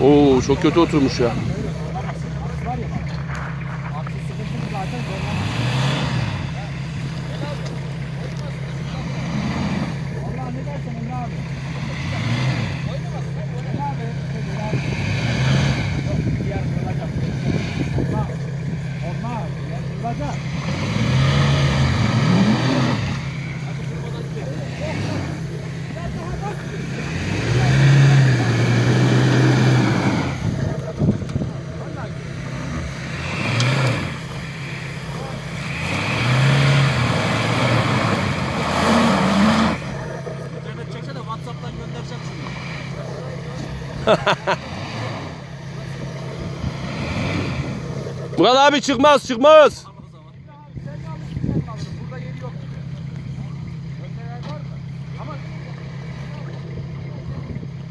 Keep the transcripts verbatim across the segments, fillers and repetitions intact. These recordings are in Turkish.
Oo, çok kötü oturmuş ya. Murat abi çıkmaz çıkmaz.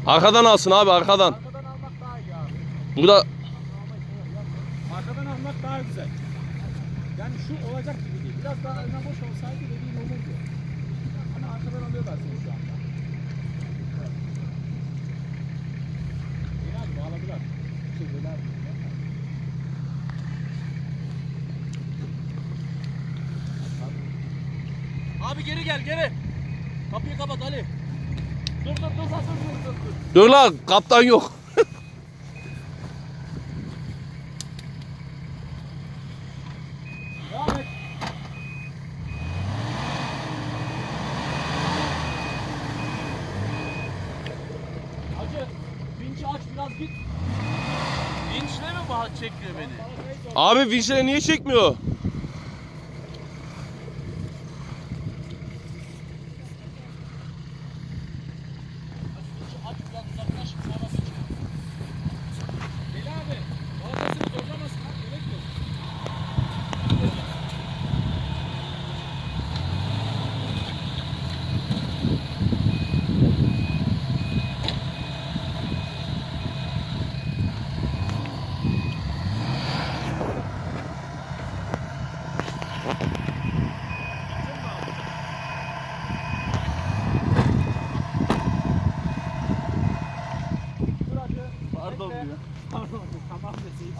Arkadan alsın abi, arkadan. Arkadan almak daha iyi abi. Burada arkadan almak daha güzel. Yani şu olacak gibi değil. Biraz daha öne boş olsaydı dediğin olurdu. Hani arkadan alıyorlar seni şu anda. Abi geri gel, geri. Kapıyı kapat Ali. Dur dur dur dur dur dur. Dur lan, kaptan yok. Devam et. Hacı, vinçi aç biraz git. Vinçle mi bahat çekiyor beni? Abi vinçle niye çekmiyor?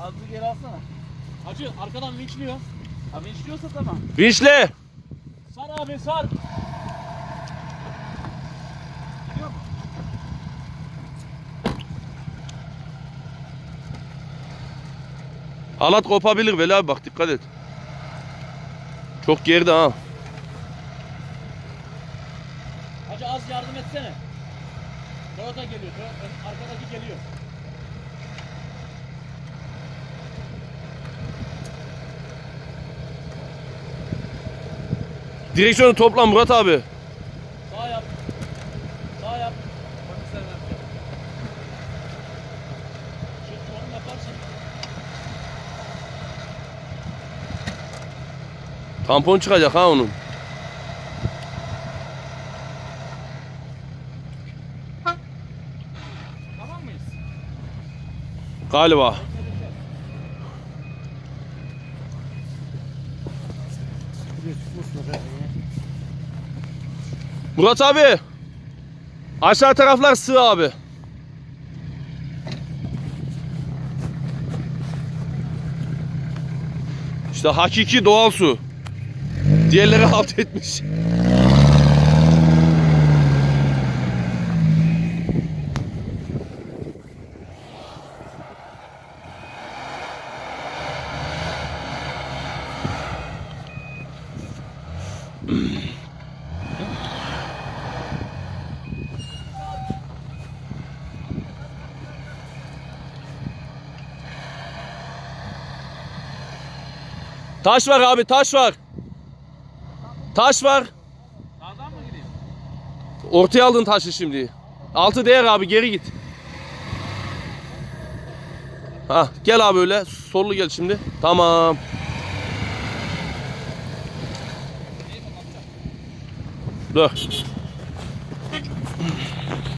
Azıcık geri alsana. Hacı arkadan vinçliyor. Ha, vinçliyorsa tamam. Vinçle. Sar abi sar. Gidiyor mu? Halat kopabilir Veli abi, bak dikkat et. Çok geride ha. Hacı az yardım etsene. Toyota geliyor. Arkadaki geliyor. Direksiyonu topla Murat abi. Sağ yap. Sağ yap. Tampon çıkacak ha onun. Tamam mıyız? Galiba. Murat abi, aşağı taraflar sığ abi. İşte hakiki doğal su. Diğerleri halt etmiş. Taş var abi, taş var. Taş var. Sağdan mı gideyim? Ortaya aldın taşı şimdi. Altı değer abi, geri git. Ha, gel abi öyle. Sollu gel şimdi. Tamam. Dur.